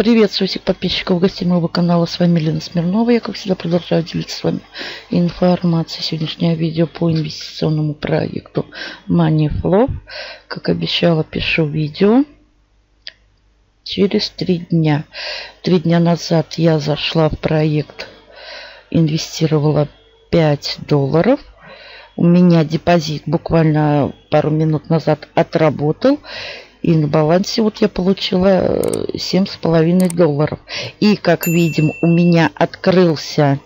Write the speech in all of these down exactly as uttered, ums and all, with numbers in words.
Приветствую всех подписчиков, гостей моего канала. С вами Елена Смирнова. Я, как всегда, продолжаю делиться с вами информацией. Сегодняшнее видео по инвестиционному проекту MoneyFlow. Как обещала, пишу видео через три дня. Три дня назад я зашла в проект, инвестировала пять долларов. У меня депозит буквально пару минут назад отработал. И на балансе вот я получила семь с половиной долларов. И, как видим, у меня открылся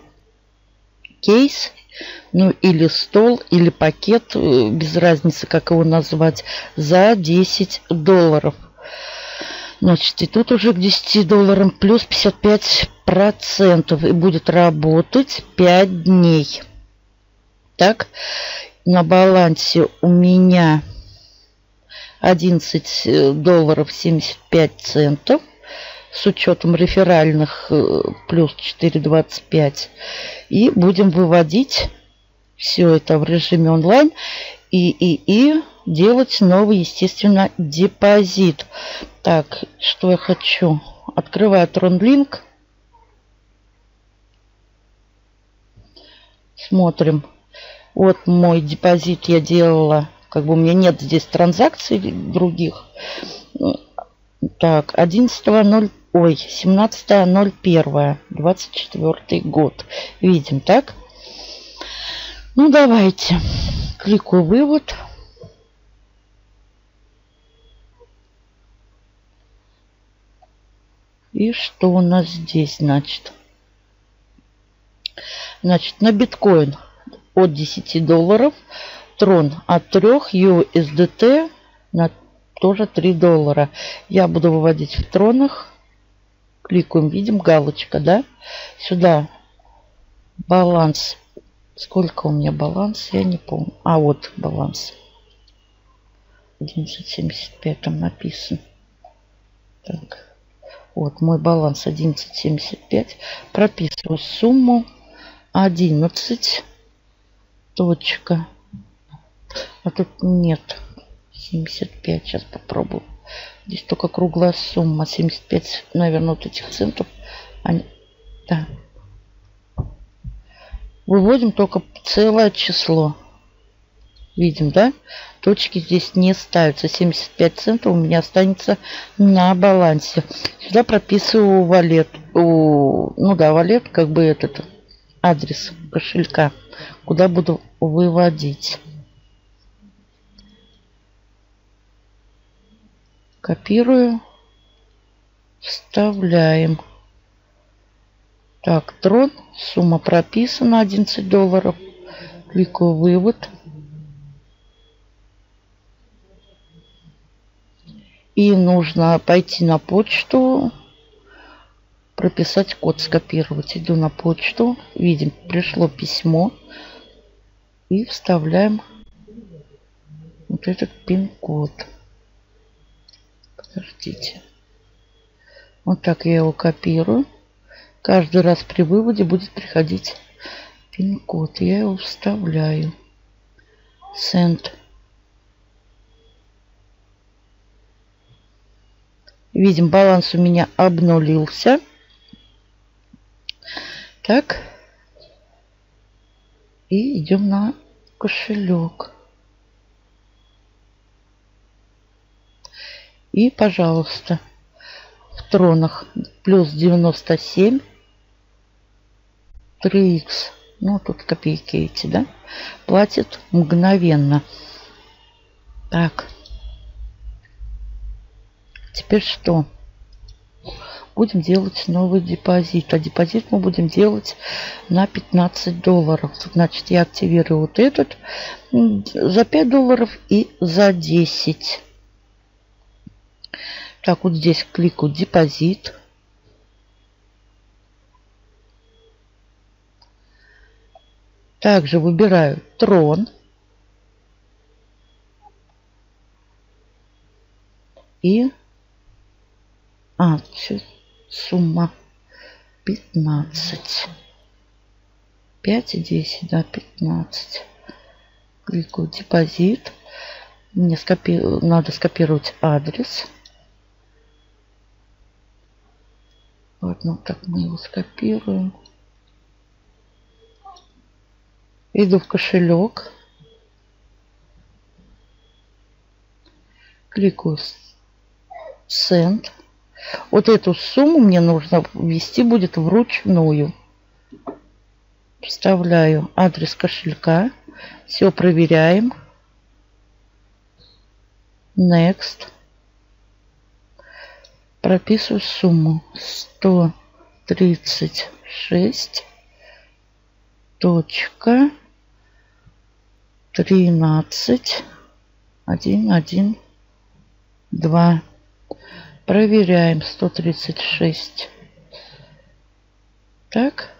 кейс, ну или стол, или пакет, без разницы, как его назвать, за десять долларов. Значит, и тут уже к десяти долларам плюс пятьдесят пять процентов. И будет работать пять дней. Так, на балансе у меня одиннадцать долларов семьдесят пять центов с учетом реферальных плюс четыре двадцать пять. И будем выводить все это в режиме онлайн и, и, и делать новый, естественно, депозит. Так, что я хочу? Открываю TronLink. Смотрим. Вот мой депозит я делала. Как бы у меня нет здесь транзакций других. Так, одиннадцатое ноль, ой, семнадцатое ноль первое двадцать четвёртый год. Видим, так? Ну, давайте. Кликаю вывод. И что у нас здесь, значит? Значит, на биткоин от десяти долларов. Трон от трёх, ю эс ди ти на тоже три доллара. Я буду выводить в тронах. Кликаем, видим, галочка, да? Сюда баланс. Сколько у меня баланс? Я не помню. А вот баланс. одиннадцать семьдесят пять там написано. Так. Вот мой баланс одиннадцать семьдесят пять. Прописываю сумму одиннадцать. Точка. А тут нет. семьдесят пять. Сейчас попробую. Здесь только круглая сумма. семьдесят пять, наверное, вот этих центов. Они... Да. Выводим только целое число. Видим, да? Точки здесь не ставятся. семьдесят пять центов у меня останется на балансе. Сюда прописываю валет. У... Ну да, валет, как бы этот адрес кошелька, куда буду выводить. Копирую, вставляем. Так, трон, сумма прописана одиннадцать долларов. Кликаю вывод. И нужно пойти на почту, прописать код, скопировать. Иду на почту, видим, пришло письмо. И вставляем вот этот пин-код. Подождите. Вот так я его копирую. Каждый раз при выводе будет приходить пин-код. Я его вставляю. Send. Видим, баланс у меня обнулился. Так. И идем на кошелек. И, пожалуйста, в тронах плюс девяносто семь, три икс, ну тут копейки эти, да, платит мгновенно. Так, теперь что? Будем делать новый депозит. А депозит мы будем делать на пятнадцать долларов. Значит, я активирую вот этот за пять долларов и за десять. Так, вот здесь кликаю депозит. Также выбираю трон. И а, сумма пятнадцать. пять и десять, да, пятнадцать. Кликаю депозит. Мне скопи... надо скопировать адрес. Вот, ну так мы его скопируем. Иду в кошелек. Кликаю Send. Вот эту сумму мне нужно ввести будет вручную. Вставляю адрес кошелька. Все проверяем. Next. Прописываю сумму сто тридцать шесть точка тринадцать один один два. Проверяем сто тридцать шесть. Так.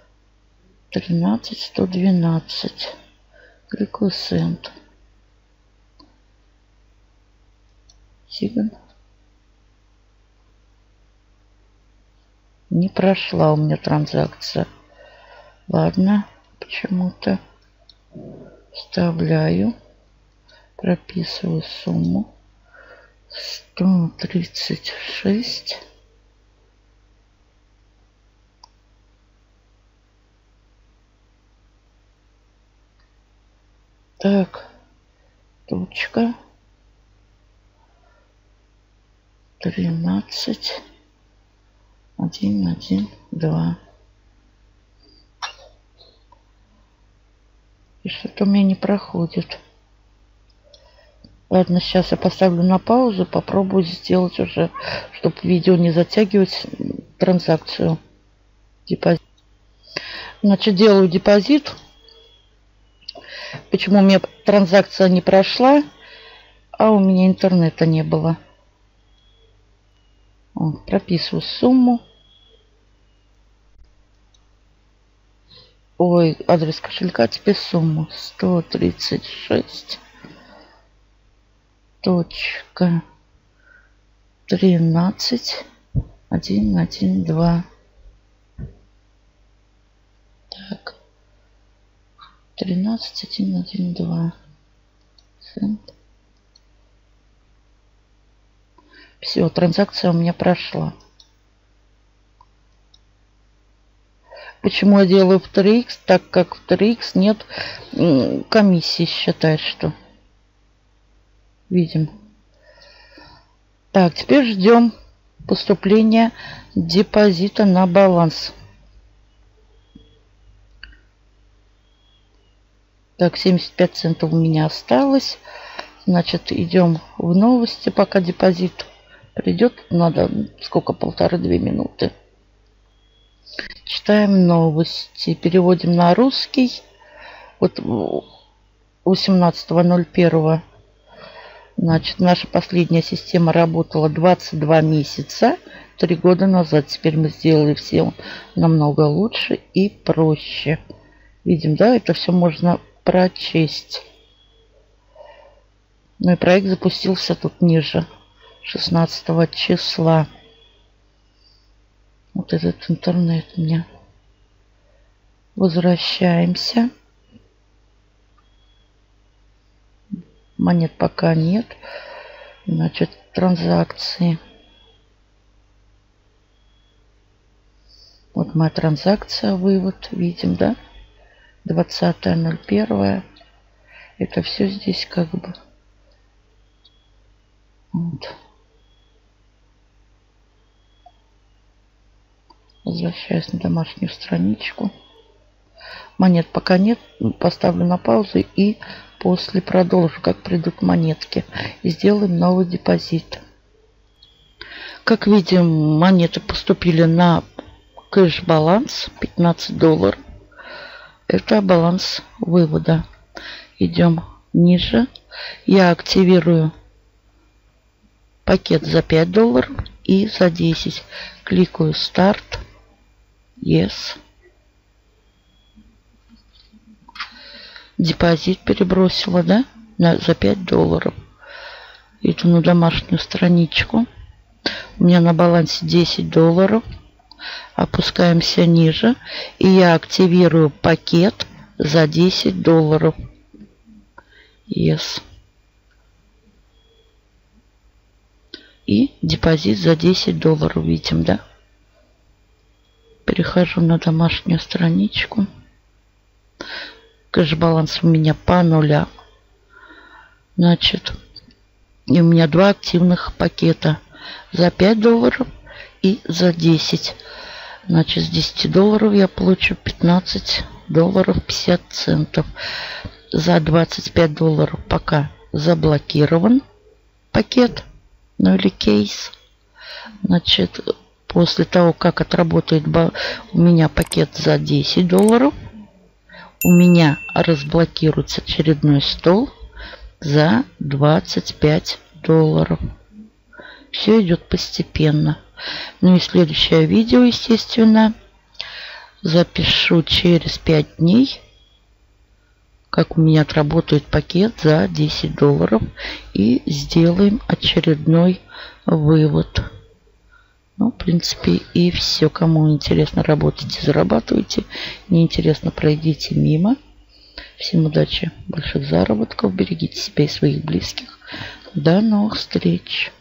тринадцать сто двенадцать. Кликаю Send. Сигн. Не прошла у меня транзакция. Ладно, почему-то. Вставляю. Прописываю сумму. сто тридцать шесть. Так. Точка. тринадцать один один два. И что-то у меня не проходит. Ладно, сейчас я поставлю на паузу, попробую сделать уже, чтобы видео не затягивать, транзакцию. Депозит. Значит, делаю депозит. Почему у меня транзакция не прошла, а у меня интернета не было. Вот, прописываю сумму. Ой, адрес кошелька, теперь сумму. сто тридцать шесть точка тринадцать один один два. Так. тринадцать один один два. Все, транзакция у меня прошла. Почему я делаю в три икс? Так как в три икс нет комиссии, считает, что. Видим. Так, теперь ждем поступления депозита на баланс. Так, семьдесят пять центов у меня осталось. Значит, идем в новости, пока депозит придет. Надо сколько? Полторы-две минуты. Читаем новости. Переводим на русский. Вот восемнадцатого ноль первого. Значит, наша последняя система работала двадцать два месяца, три года назад. Теперь мы сделали все намного лучше и проще. Видим, да, это все можно прочесть. Ну и проект запустился тут ниже, шестнадцатого числа. Вот этот интернет у меня. Возвращаемся. Монет пока нет. Значит, транзакции. Вот моя транзакция, вывод. Видим, да? двадцатое ноль первое. Это все здесь как бы. Вот. Возвращаюсь на домашнюю страничку. Монет пока нет. Поставлю на паузу и после продолжу, как придут монетки. И сделаем новый депозит. Как видим, монеты поступили на кэш-баланс пятнадцать долларов. Это баланс вывода. Идем ниже. Я активирую пакет за пять долларов и за десять. Кликаю «Старт», «Yes». Депозит перебросила, да, за пять долларов. Иду на домашнюю страничку. У меня на балансе десять долларов. Опускаемся ниже. И я активирую пакет за десять долларов. Yes. И депозит за десять долларов. Видим, да? перехожу на домашнюю страничку. Кэш-баланс у меня по нулям. Значит, и у меня два активных пакета. За пять долларов и за десять. Значит, с десяти долларов я получу пятнадцать долларов пятьдесят центов. За двадцать пять долларов пока заблокирован пакет, ну или кейс. Значит, после того, как отработает у меня пакет за десять долларов, у меня разблокируется очередной стол за двадцать пять долларов. Все идет постепенно. Ну и следующее видео, естественно, запишу через пять дней, как у меня отработает пакет за десять долларов. И сделаем очередной вывод. Ну, в принципе, и все. Кому интересно, работайте, зарабатывайте. Неинтересно, пройдите мимо. Всем удачи, больших заработков. Берегите себя и своих близких. До новых встреч.